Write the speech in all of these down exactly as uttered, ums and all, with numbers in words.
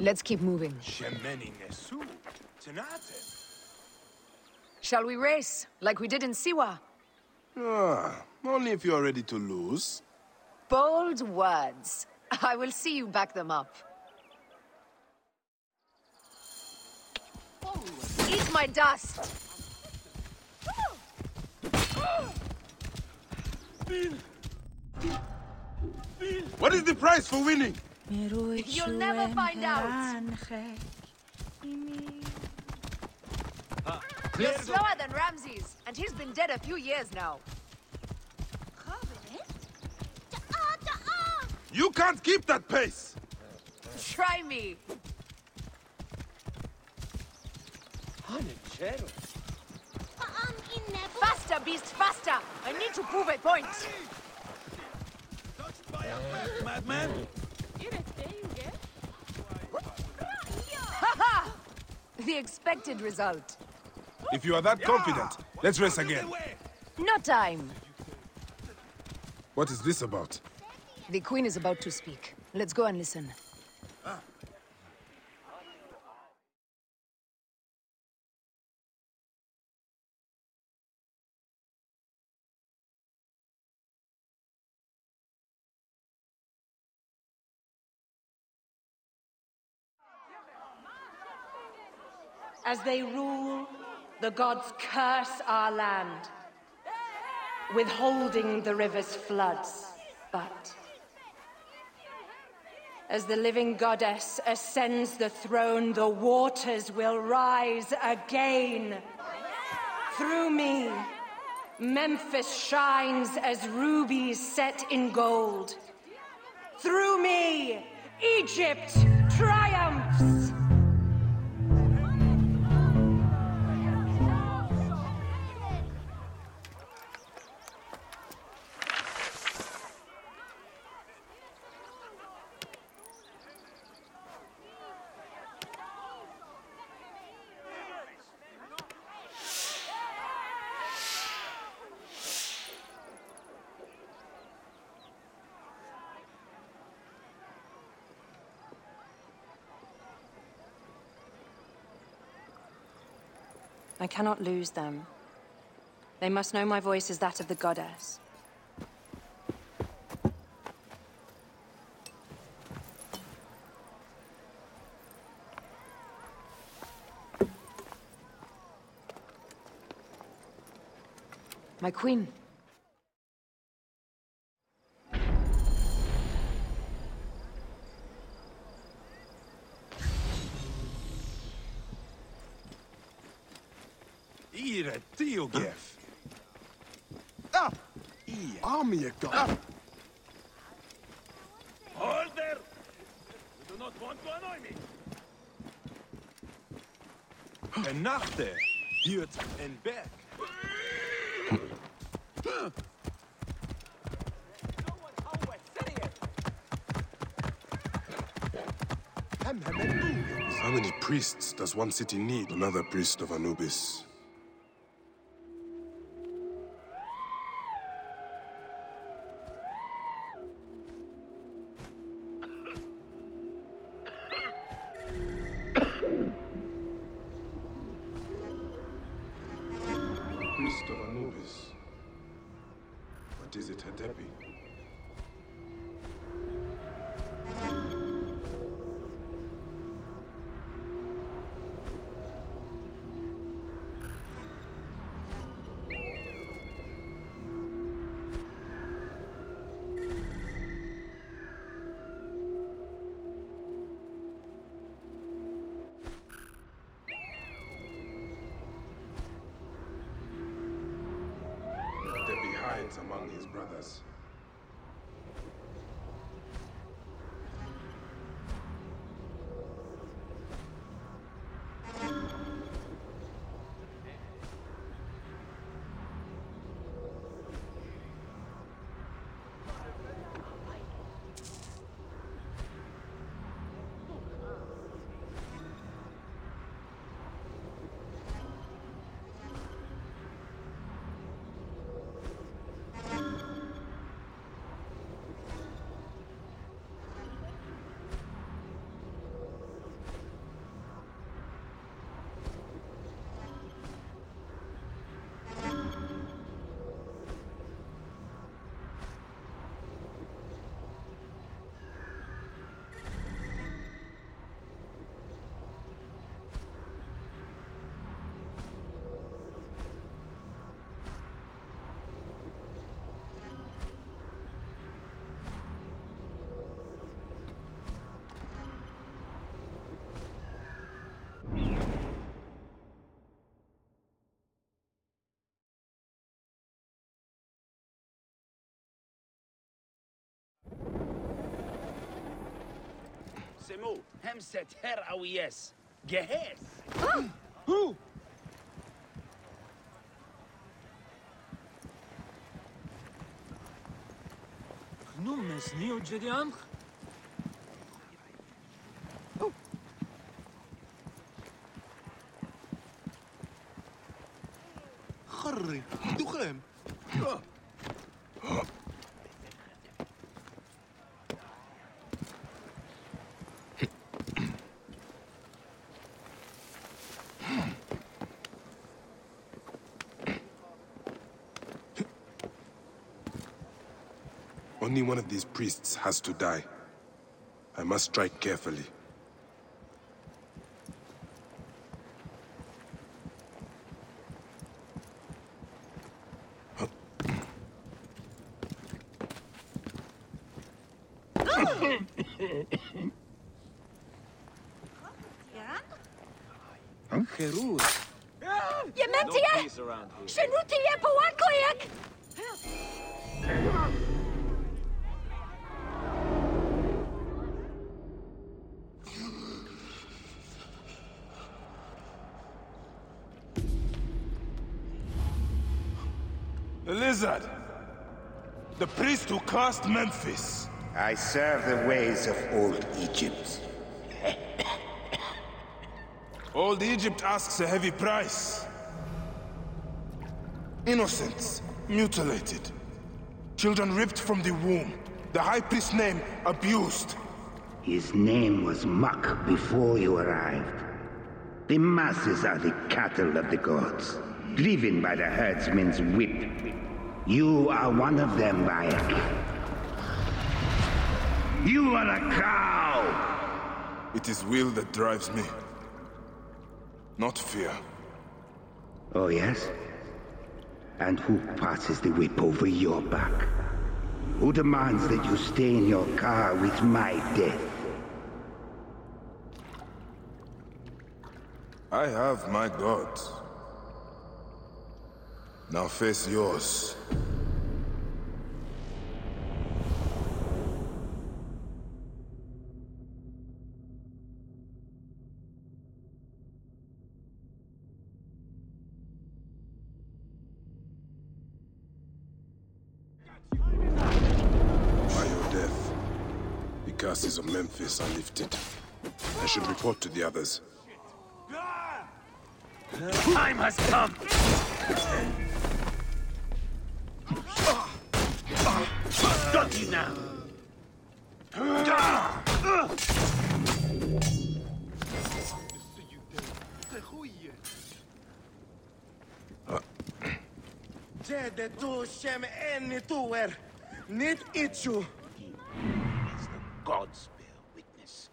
Let's keep moving. Shall we race, like we did in Siwa? Ah, only if you're ready to lose. Bold words. I will see you back them up. Oh, eat my dust! What is the prize for winning? You'll never find out! You're slower than Ramses, and he's been dead a few years now. You can't keep that pace! Try me! Faster, beast, faster! I need to prove a point! Touched by a madman! Haha! The expected result. If you are that confident, let's race again. No time. What is this about? The queen is about to speak. Let's go and listen. Ah. As they rule, the gods curse our land, withholding the river's floods. But as the living goddess ascends the throne, the waters will rise again. Through me, Memphis shines as rubies set in gold. Through me, Egypt triumphs! I cannot lose them. They must know my voice is that of the goddess. My queen. Ah! Army a gun! Hold there! You do not want to annoy me! Enough there! Here and back! How many priests does one city need? Another priest of Anubis. Among his brothers. يقسموه همسة هر أو يس جهاز هو نومس نيو جدي أمخ خري دخلهم Only one of these priests has to die. I must strike carefully. The priest who cursed Memphis. I serve the ways of old Egypt. Old Egypt asks a heavy price. Innocents mutilated. Children ripped from the womb. The high priest's name abused. His name was Muck before you arrived. The masses are the cattle of the gods, driven by the herdsman's whip. You are one of them, Bayek. You are a cow! It is will that drives me, not fear. Oh, yes? And who passes the whip over your back? Who demands that you stay in your car with my death? I have my gods. Now face yours. By your death, the curses of Memphis are lifted. I should report to the others. Time has come! Got you now! Jedu Shem and Tuer, Nit Ichu. As the gods bear witness.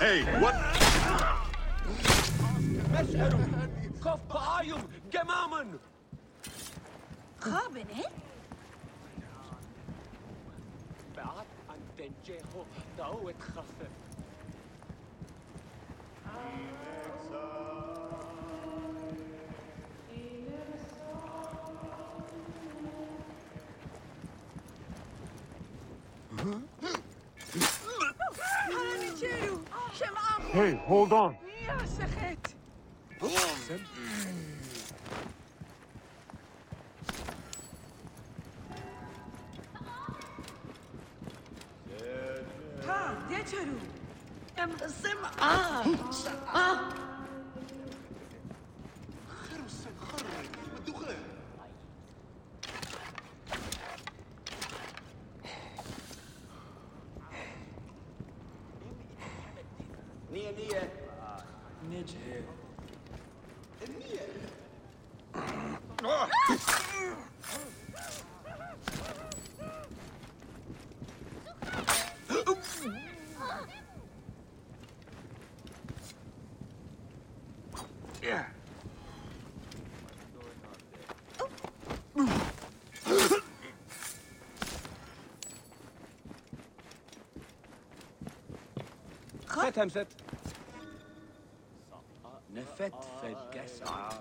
Hey, what? Hey, hold on.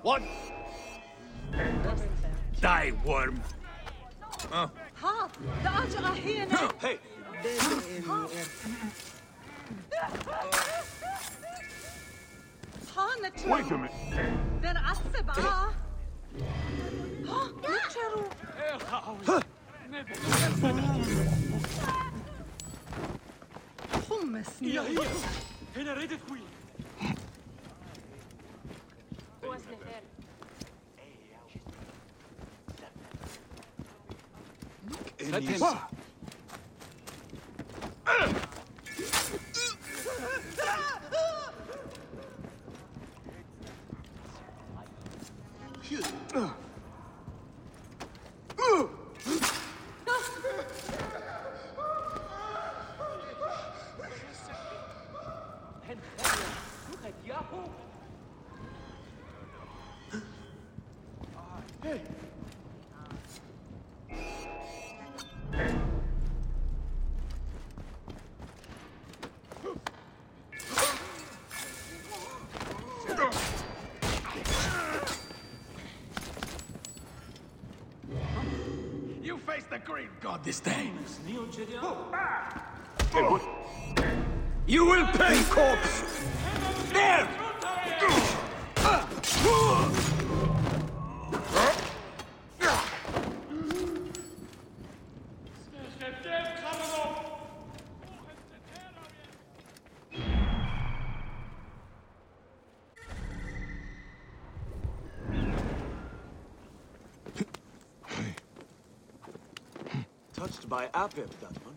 What? Die, worm. Oh. Hey. Wait a minute. The great god disdains. You will pay, corpse! There! By Apep, that one.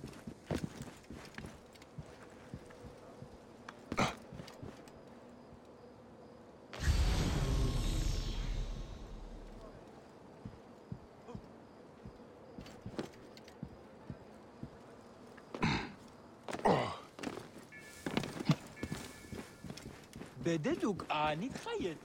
Bededuk ani khayet.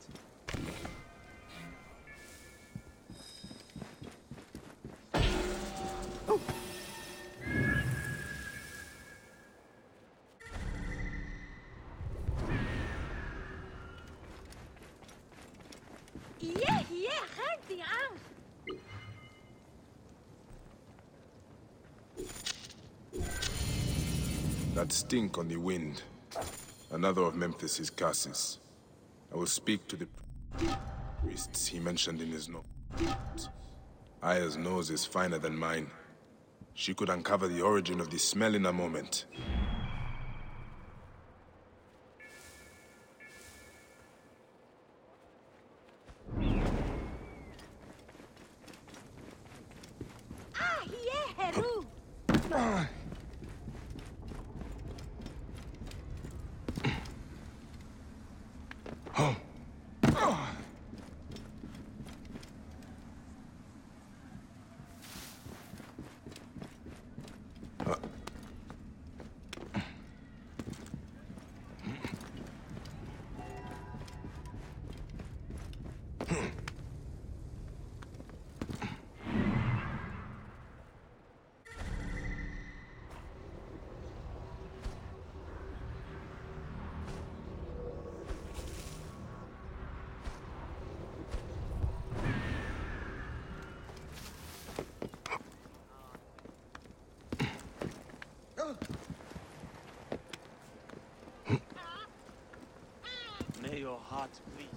That stink on the wind. Another of Memphis's curses. I will speak to the priests he mentioned in his notes. Aya's nose is finer than mine. She could uncover the origin of the smell in a moment. May your heart please.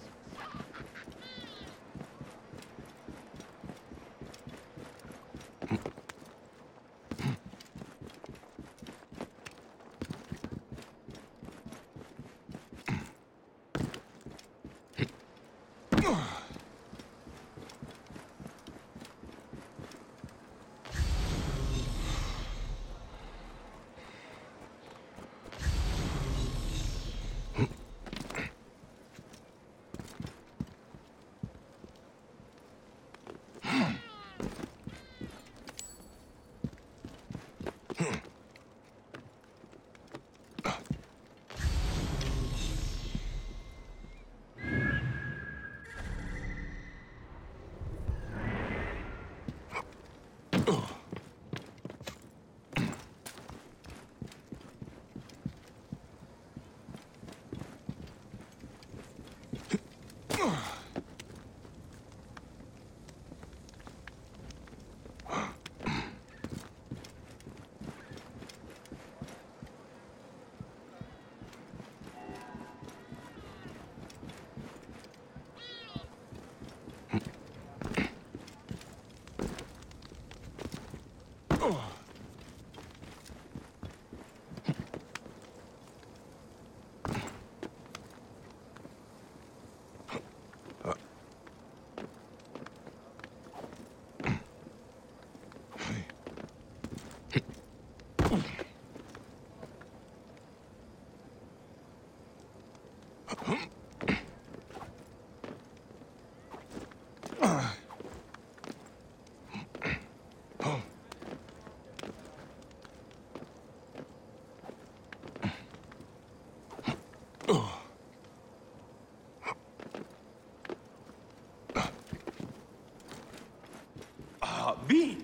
being.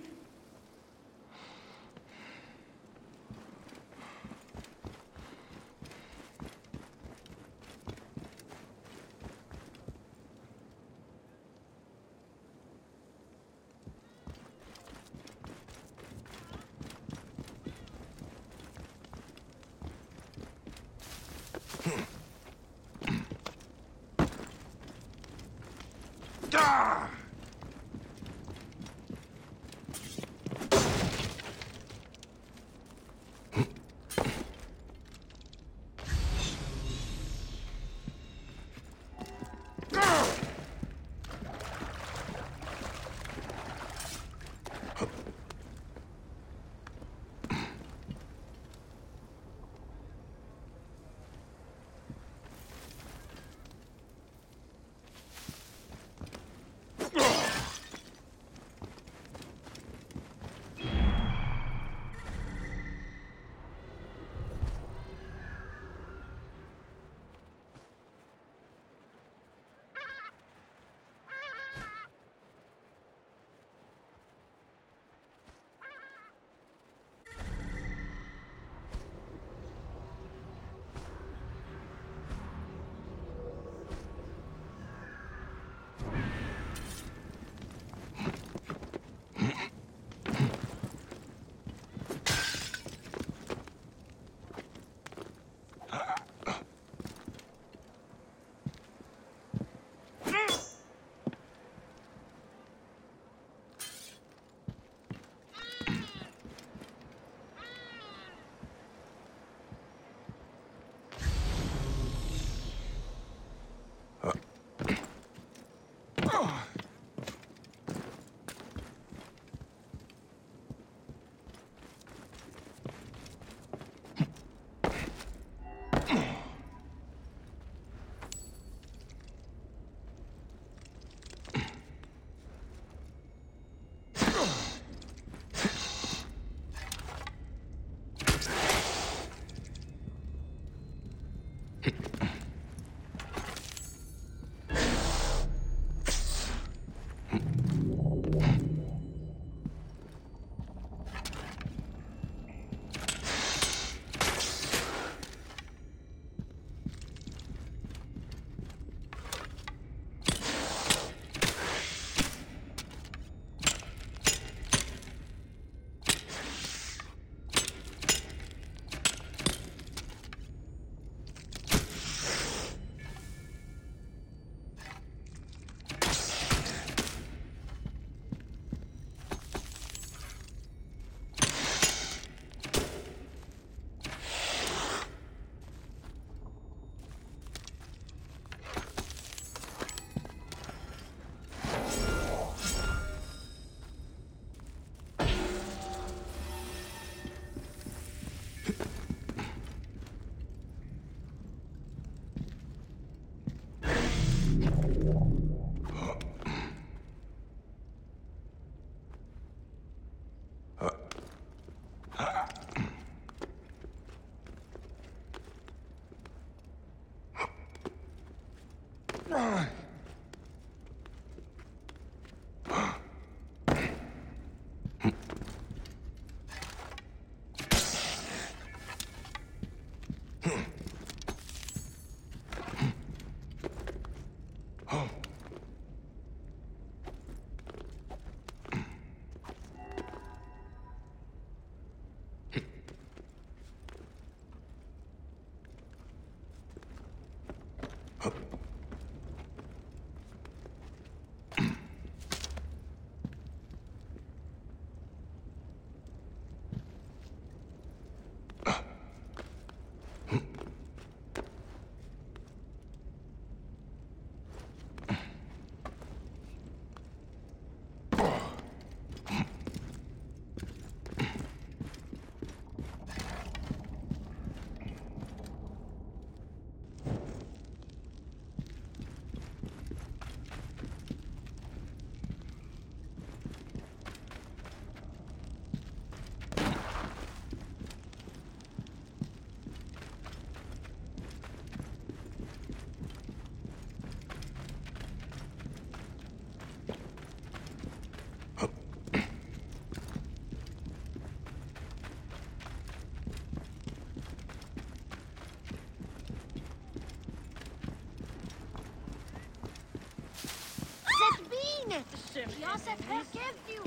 Yosef forgives you.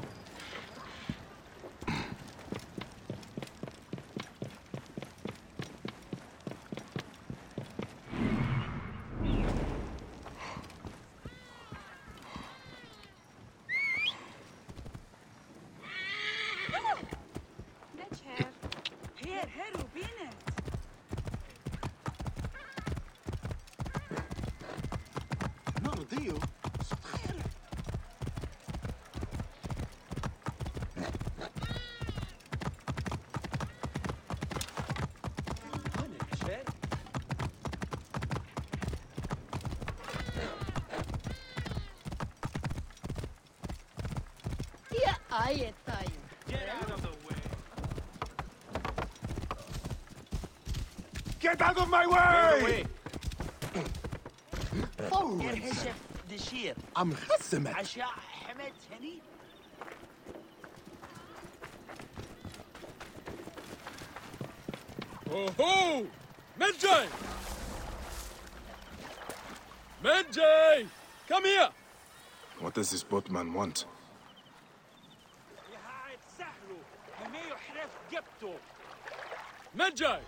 Get out of the way! Get out of my way! Forward! انحشر دشير عم خصمك عشاء حمد هني اوهو مدجاي مدجاي come here. What does this boatman want? Medjay!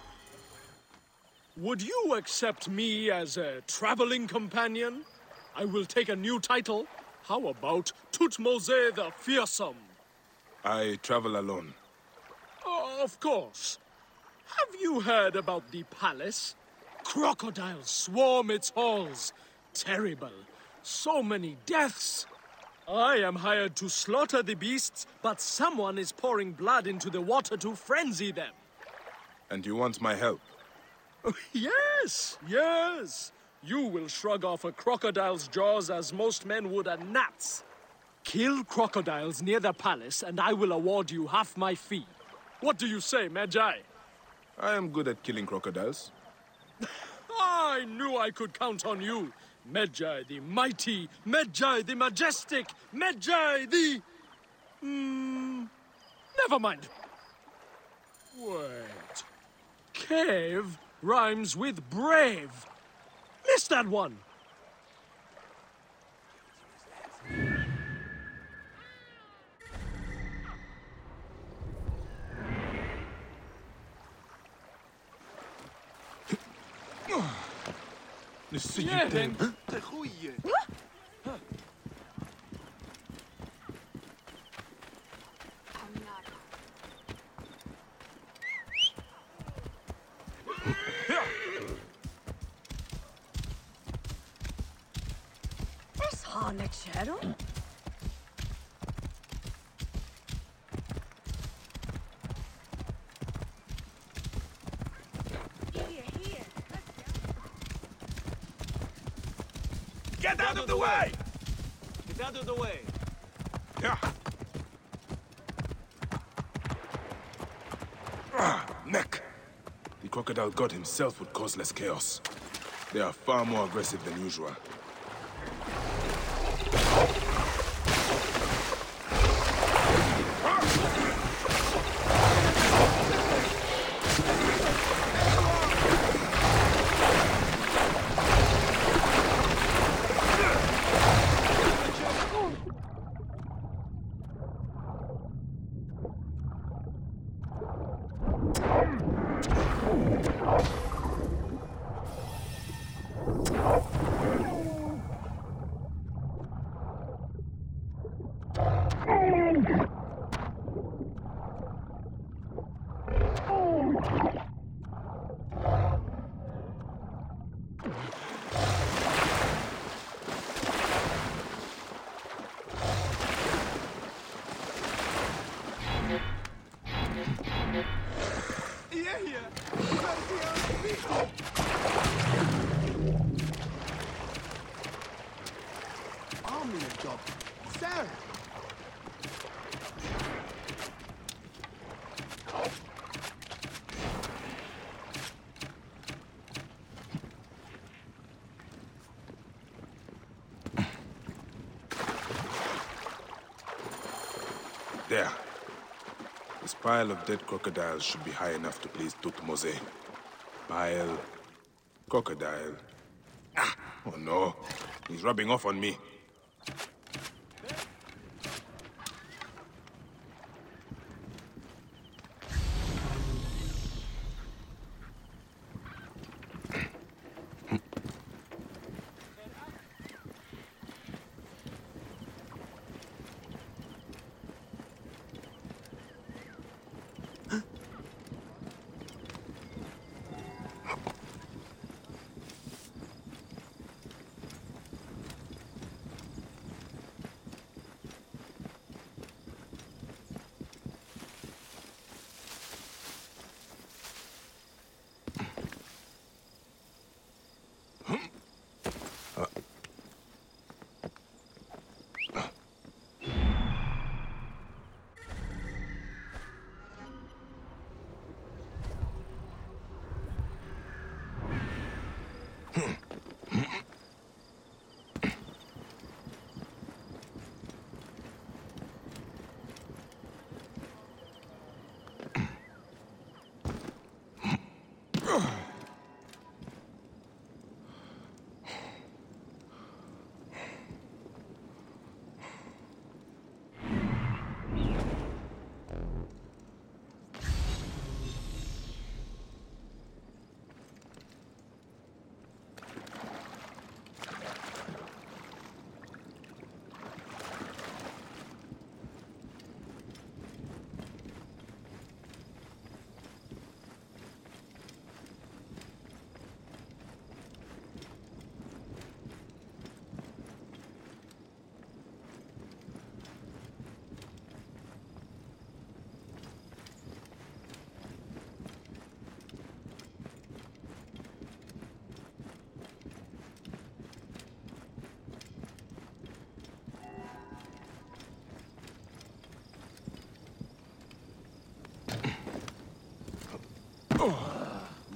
Would you accept me as a traveling companion? I will take a new title. How about Thutmose the Fearsome? I travel alone. Oh, of course. Have you heard about the palace? Crocodiles swarm its halls. Terrible. So many deaths. I am hired to slaughter the beasts, but someone is pouring blood into the water to frenzy them. And you want my help? Oh, yes, yes. You will shrug off a crocodile's jaws as most men would a gnat's. Kill crocodiles near the palace, and I will award you half my fee. What do you say, Medjay? I am good at killing crocodiles. I knew I could count on you. Medjay the mighty, Medjay the majestic, Medjay the... Mm, never mind. Wait. Cave rhymes with brave. Missed that one. Yeah, then. Get out of the way! Get out of the way! Yeah. Ah, neck! The crocodile god himself would cause less chaos. They are far more aggressive than usual. There. This pile of dead crocodiles should be high enough to please Thutmose. Pile... crocodile... Ah! Oh no! He's rubbing off on me. There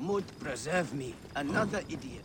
Mood preserve me, another idiot.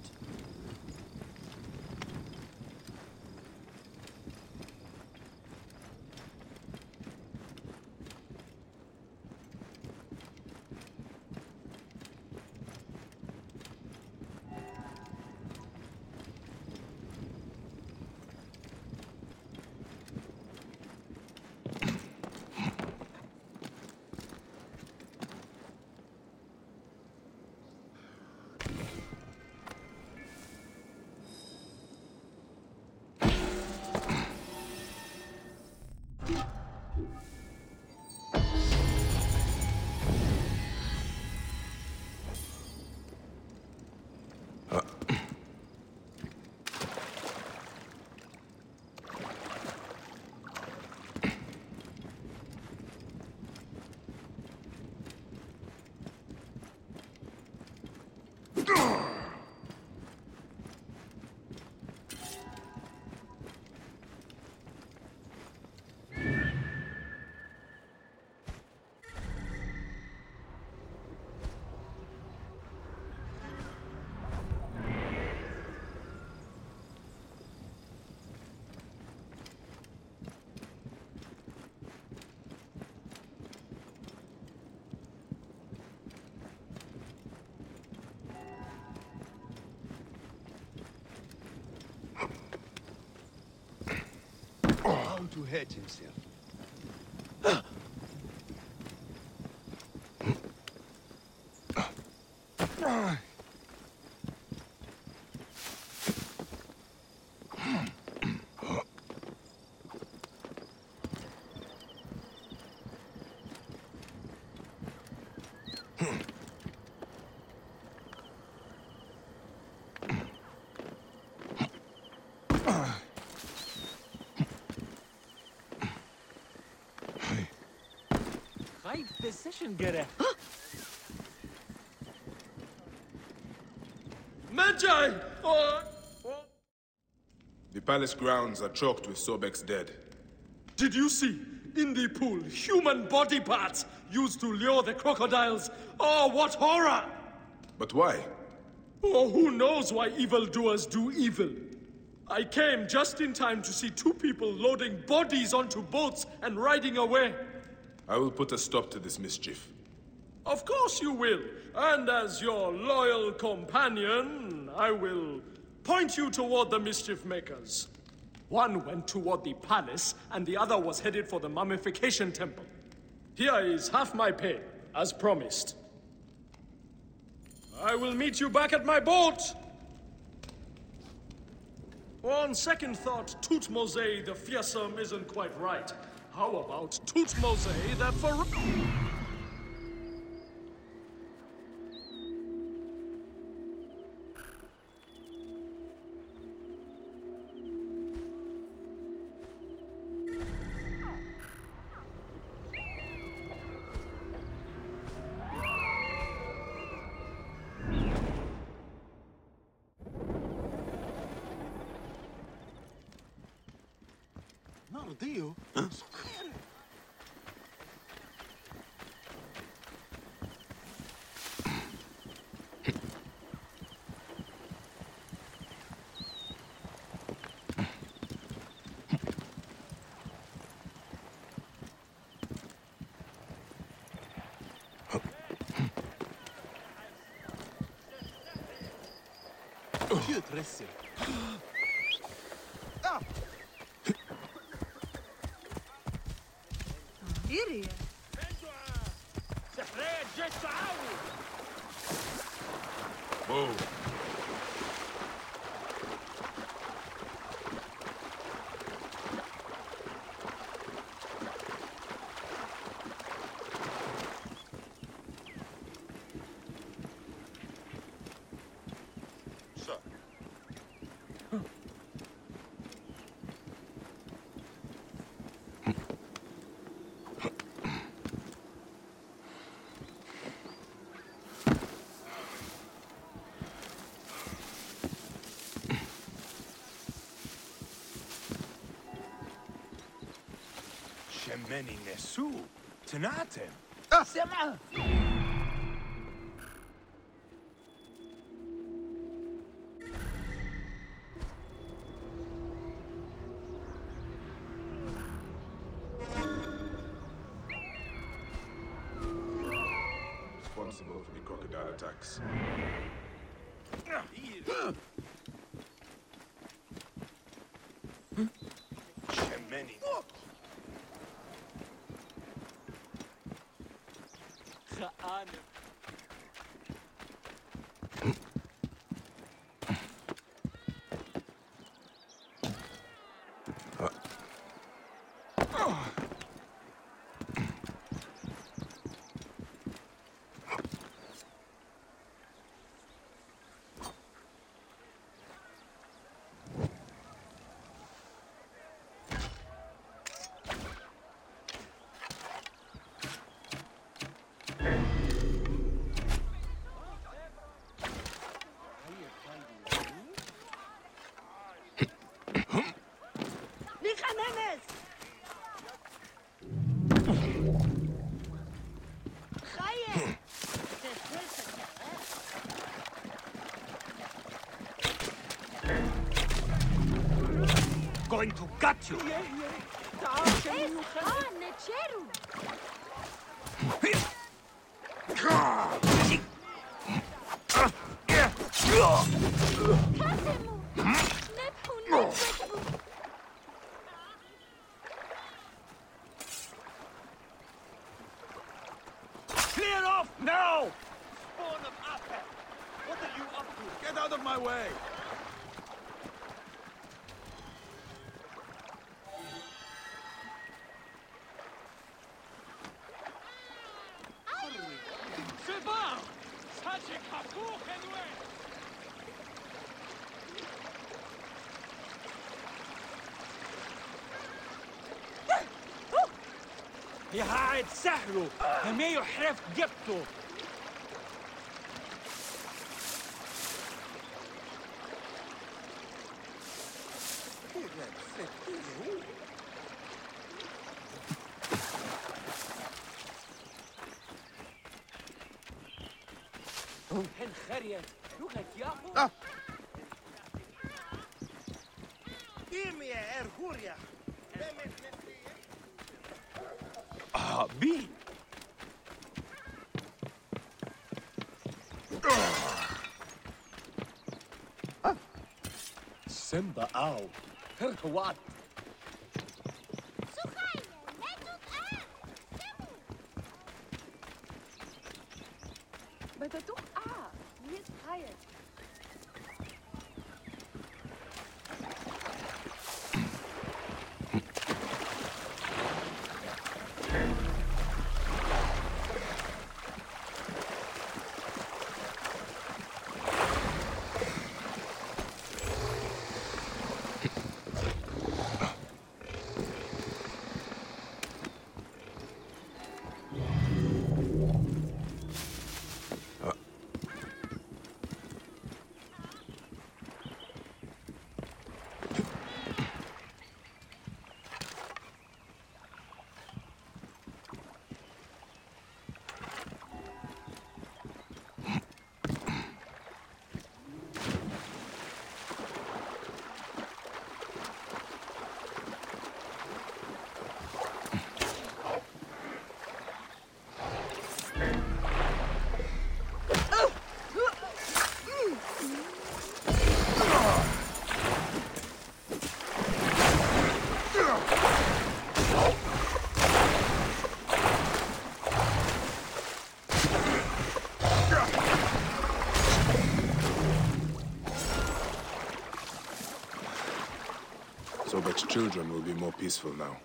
To hurt himself. Decision getter. Huh? Medjay! Oh. Oh. The palace grounds are choked with Sobek's dead. Did you see? In the pool, human body parts used to lure the crocodiles. Oh, what horror! But why? Oh, who knows why evildoers do evil? I came just in time to see two people loading bodies onto boats and riding away. I will put a stop to this mischief. Of course you will. And as your loyal companion, I will point you toward the mischief makers. One went toward the palace, and the other was headed for the mummification temple. Here is half my pay, as promised. I will meet you back at my boat. On second thought, Thutmose the fearsome isn't quite right. How about Thutmose the for... Many nesu tenatem. Ah, sema. Responsible for the crocodile attacks. Shemeni. Going to gut you. Yeah, yeah. Clear off now! Spawn of Apep! What are you up to? Get out of my way! يا سهله ما يحرف جبته هنخريت لغة ياهو إيمي يا إرغوريا B. Ah. Simba out. What? But the two are yet tired. Sobek's children will be more peaceful now.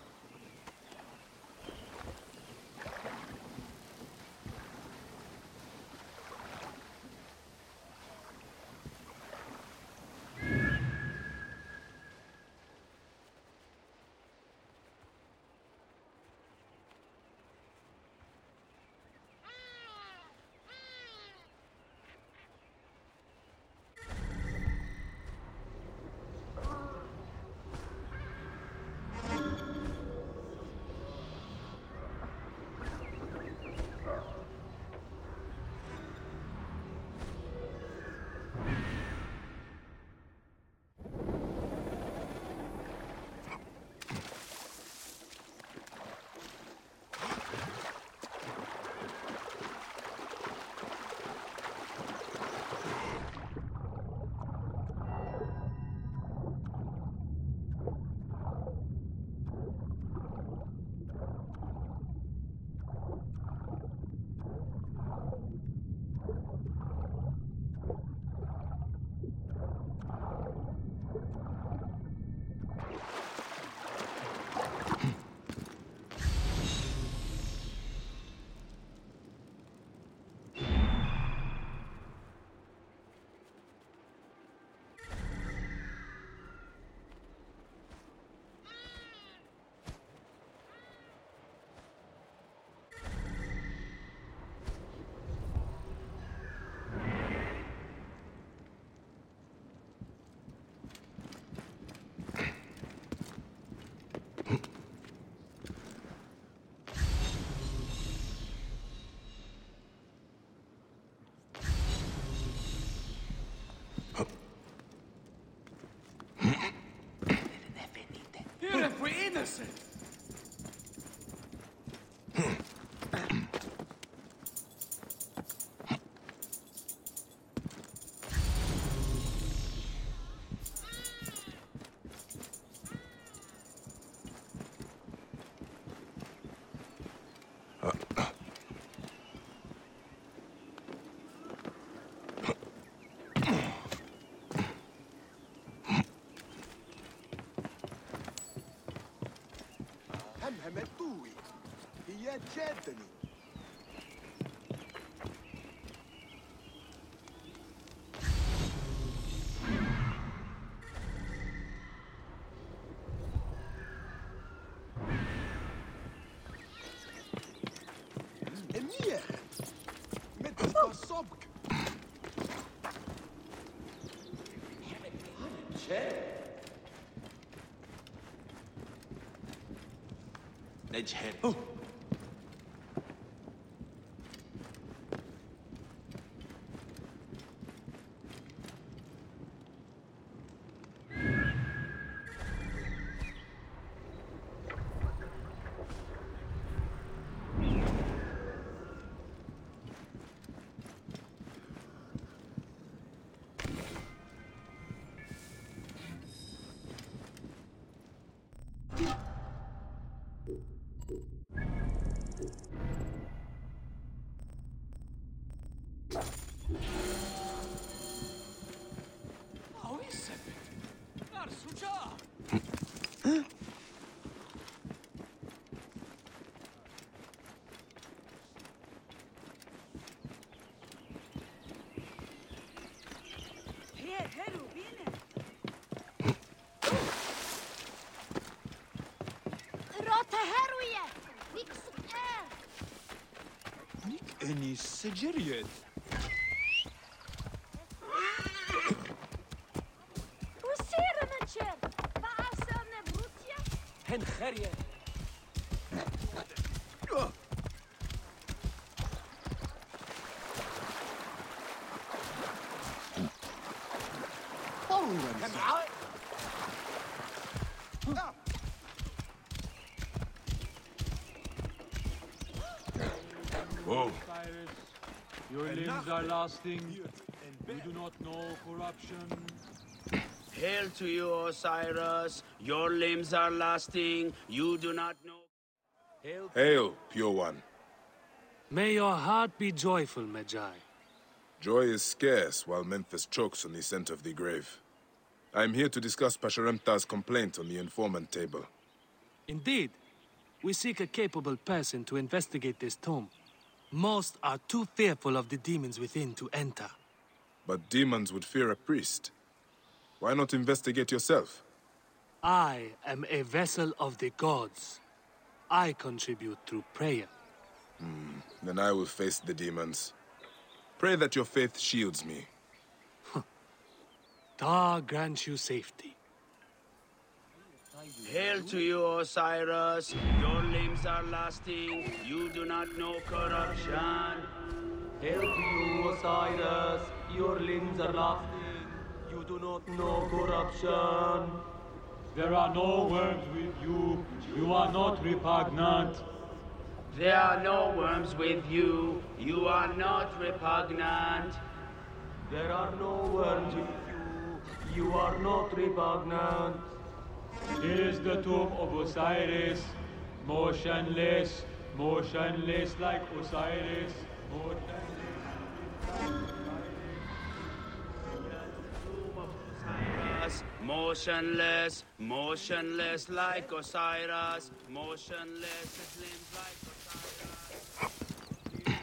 We're innocent! يا جدني أمير متى صبك نجحت أني سجريت وسير منشر بعصرنا بروتيا هنخرية are lasting. We do not know corruption. Hail to you, Osiris. Your limbs are lasting. You do not know... Hail, Hail Pure One. May your heart be joyful, Medjay. Joy is scarce while Memphis chokes on the scent of the grave. I am here to discuss Pasharemta's complaint on the informant table. Indeed. We seek a capable person to investigate this tomb. Most are too fearful of the demons within to enter. But demons would fear a priest. Why not investigate yourself? I am a vessel of the gods. I contribute through prayer. Hmm. Then I will face the demons. Pray that your faith shields me. Ta grants you safety. Hail to you, Osiris. Your limbs are lasting. You do not know corruption. Hail to you, Osiris. Your limbs are lasting. You do not know corruption. There are no worms with you. You are not repugnant. There are no worms with you. You are not repugnant. There are no worms with you. You are not repugnant. Here's the tomb of Osiris, motionless, motionless like Osiris, motionless. Motionless, motionless like Osiris, motionless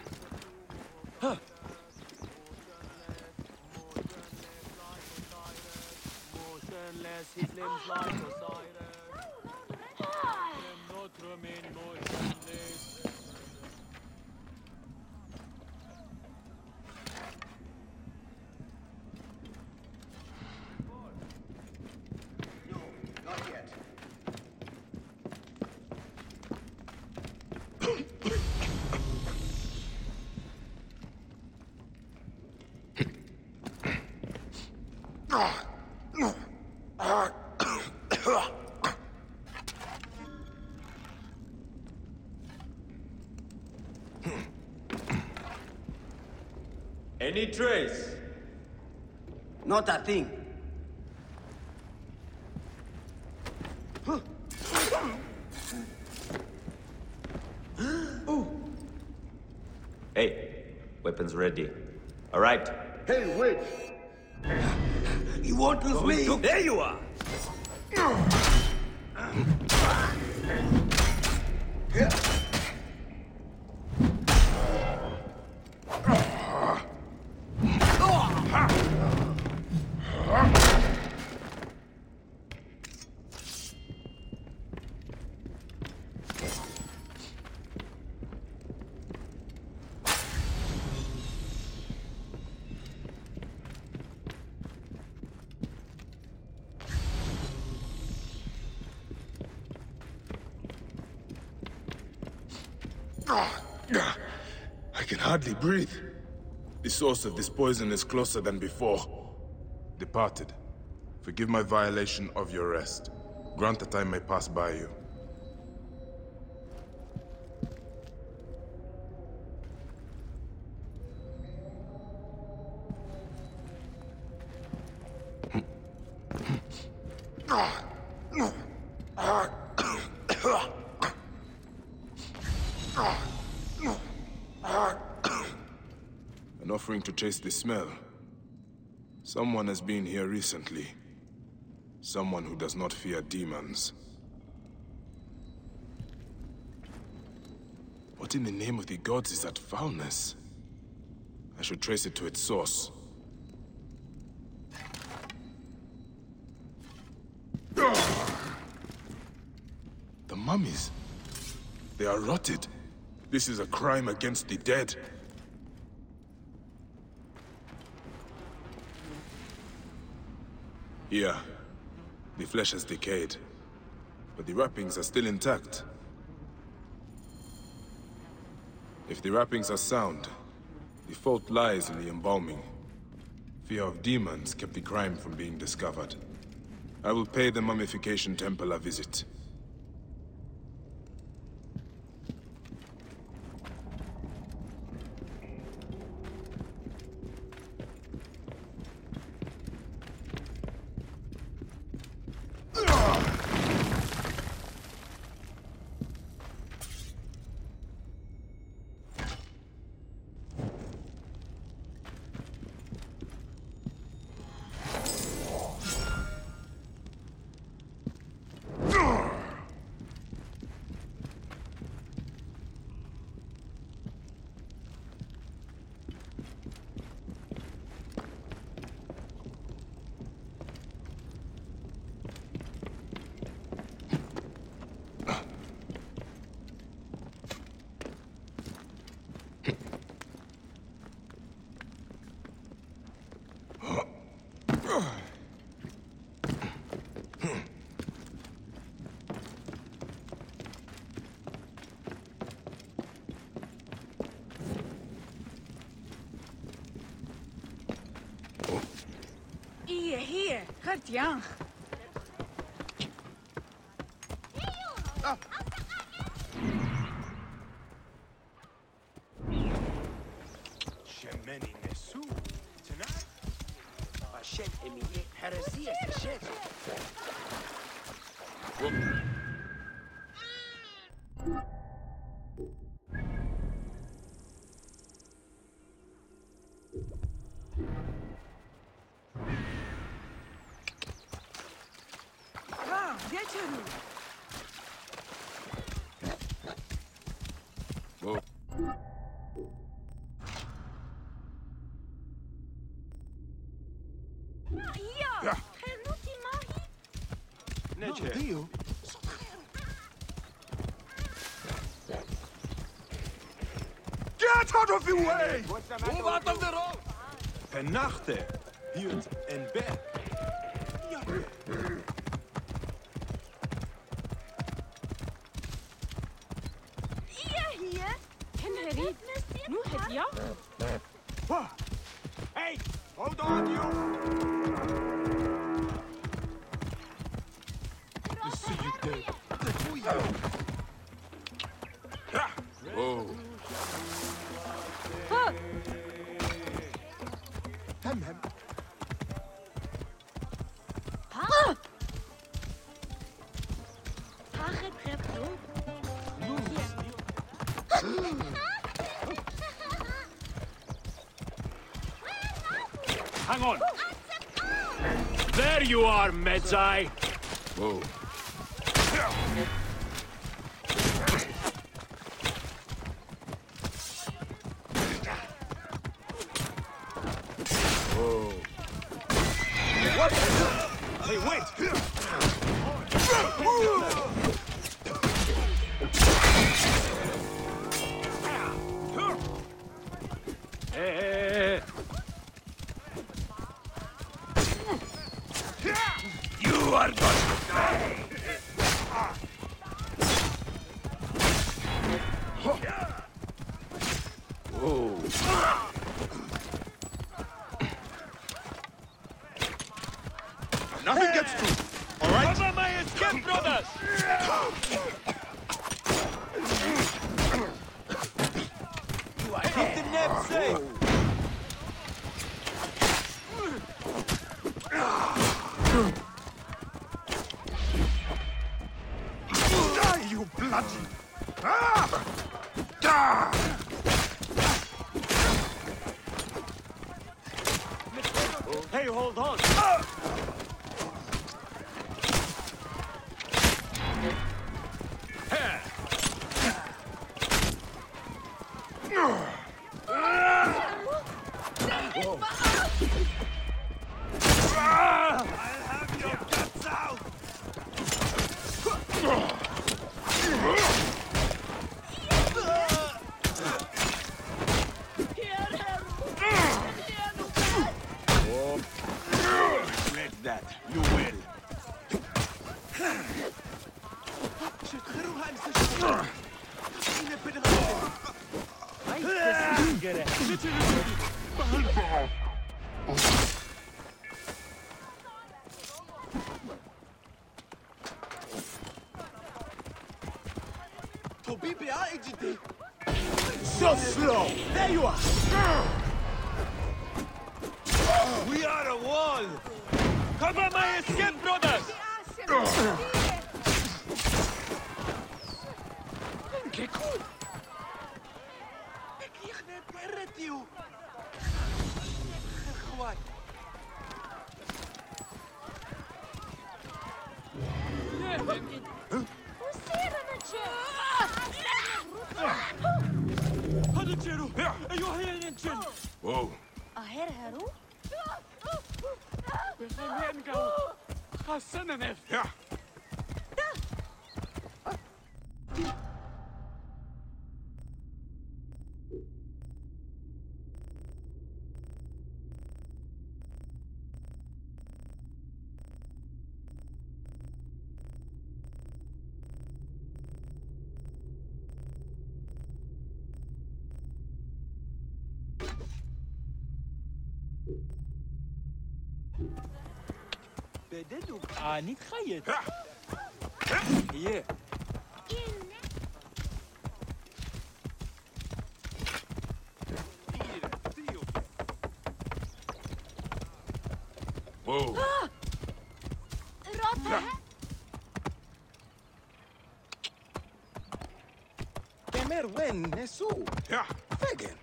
his limbs like Osiris. Huh. Motionless, motionless like Osiris, motionless his limbs like Osiris. Not remain motionless. Any trace? Not a thing. Hey, weapons ready. All right. Hey, wait. You won't lose oh, me. There you are. I can hardly breathe. The source of this poison is closer than before. Departed, forgive my violation of your rest. Grant that I may pass by you. Offering to chase the smell. Someone has been here recently. Someone who does not fear demons. What in the name of the gods is that foulness? I should trace it to its source. The mummies. They are rotted. This is a crime against the dead. Here, the flesh has decayed, but the wrappings are still intact. If the wrappings are sound, the fault lies in the embalming. Fear of demons kept the crime from being discovered. I will pay the mummification temple a visit. Hier, hier, hört ja. Deal. Get out of the way! Move out of the road! Penachte, Hirt and Beck. Hey, hold on, you! Oh. Huh. Hem, hem. Huh. Hang on. There you are, Medjay. Whoa. So slow! There you are! We are a wall! Cover my escape, brothers! Whoa. Yeah. Ah, niet ga je. Hier. Wow. Rotten, hè? Kemer wen, nesu. Ja. Vegen.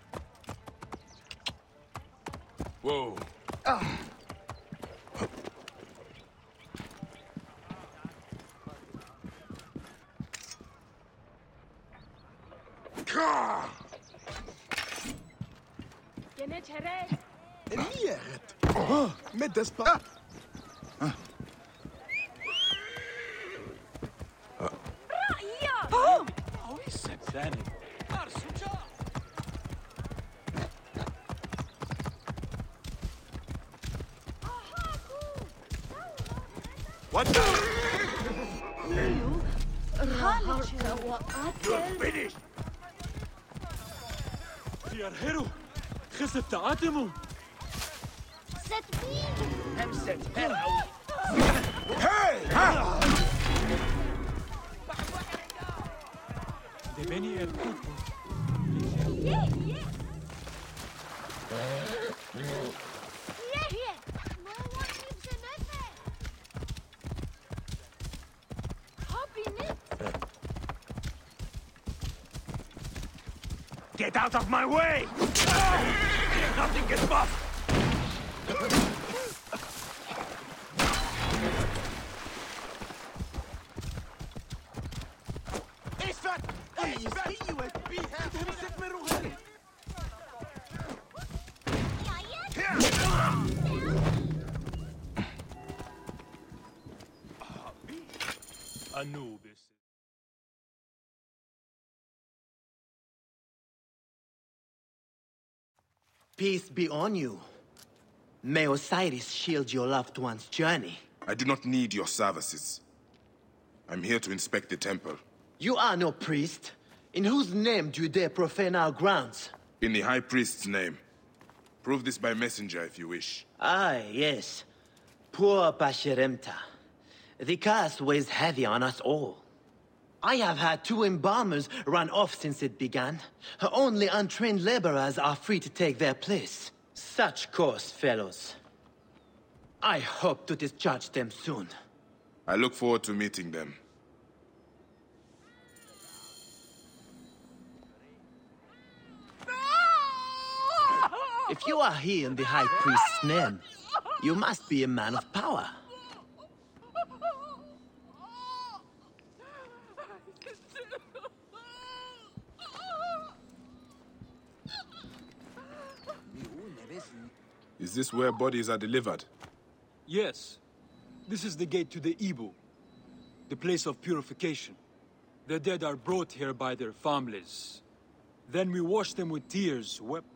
Wow. Ah. Met de spa. Ah. Ah. Oh. Oh, is het zijn? What the? You, you're finished. You are hero. خسفت عاتمه. Hey! Ha! De beni el cupo. Yeah, yeah. Yeah, yeah. No one needs to know that. Hop in it. Get out of my way! Nothing gets buffed! Anubis. Peace be on you. May Osiris shield your loved one's journey. I do not need your services. I'm here to inspect the temple. You are no priest. In whose name do you dare profane our grounds? In the High Priest's name. Prove this by messenger if you wish. Aye, yes. Poor Pasharemta. The curse weighs heavy on us all. I have had two embalmers run off since it began. Her only untrained laborers are free to take their place. Such coarse fellows. I hope to discharge them soon. I look forward to meeting them. If you are here in the High Priest's name, you must be a man of power. Is this where bodies are delivered? Yes. This is the gate to the Ibu, the place of purification. The dead are brought here by their families. Then we wash them with tears, wept.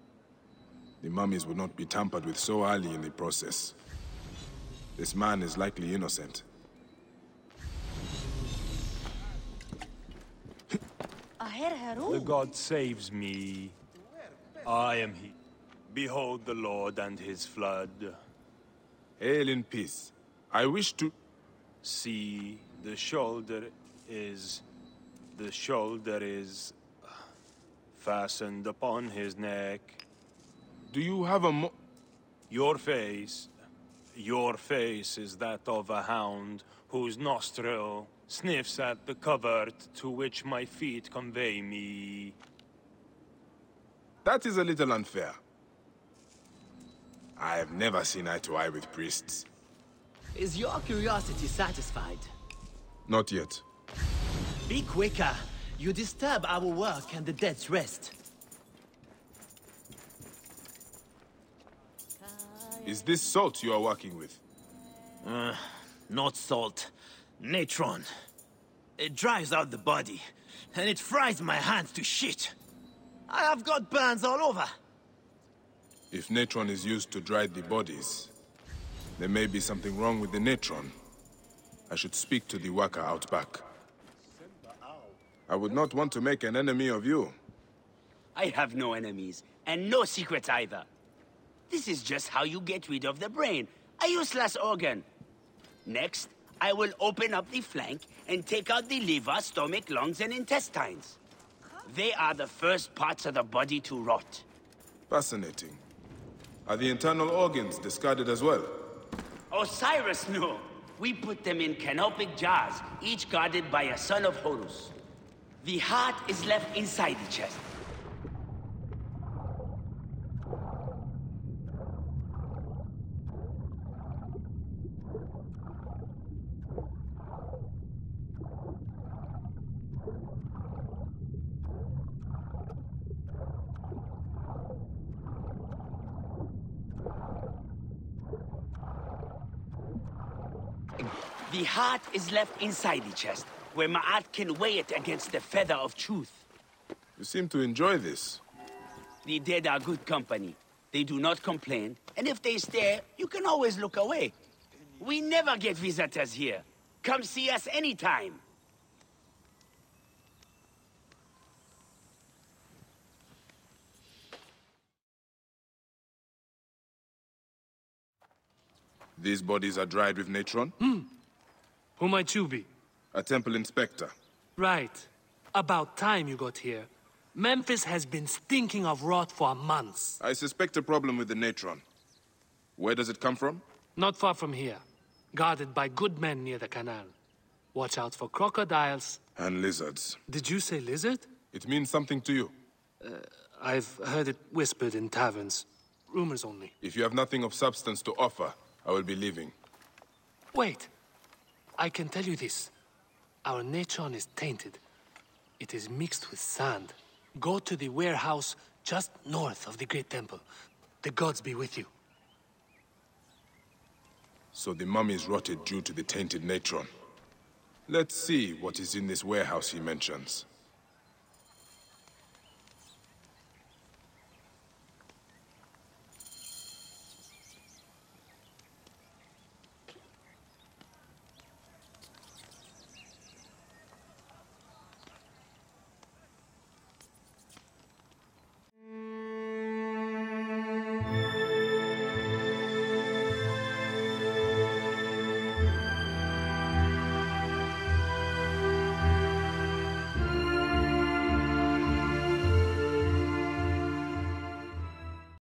The mummies would not be tampered with so early in the process. This man is likely innocent. The God saves me. I am he. Behold the Lord and his flood. Hail in peace. I wish to... See, the shoulder is... The shoulder is... fastened upon his neck. Do you have a mo... Your face... Your face is that of a hound whose nostril sniffs at the covert to which my feet convey me. That is a little unfair. I have never seen eye to eye with priests. Is your curiosity satisfied? Not yet. Be quicker. You disturb our work and the dead's rest. Is this salt you are working with? Uh, not salt. Natron. It dries out the body, and it fries my hands to shit. I have got burns all over. If natron is used to dry the bodies, there may be something wrong with the natron. I should speak to the worker out back. I would not want to make an enemy of you. I have no enemies, and no secrets either. This is just how you get rid of the brain, a useless organ. Next, I will open up the flank and take out the liver, stomach, lungs, and intestines. They are the first parts of the body to rot. Fascinating. Are the internal organs discarded as well? Osiris knew. We put them in canopic jars, each guarded by a son of Horus. The heart is left inside the chest. The heart is left inside the chest, where Ma'at can weigh it against the feather of truth. You seem to enjoy this. The dead are good company. They do not complain, and if they stare, you can always look away. We never get visitors here. Come see us anytime. These bodies are dried with natron? Hmm. Who might you be? A temple inspector. Right. About time you got here. Memphis has been stinking of rot for months. I suspect a problem with the natron. Where does it come from? Not far from here. Guarded by good men near the canal. Watch out for crocodiles. And lizards. Did you say lizard? It means something to you. Uh, I've heard it whispered in taverns. Rumors only. If you have nothing of substance to offer, I will be leaving. Wait. I can tell you this. Our natron is tainted. It is mixed with sand. Go to the warehouse just north of the Great Temple. The gods be with you. So the mummies rotted due to the tainted natron. Let's see what is in this warehouse he mentions.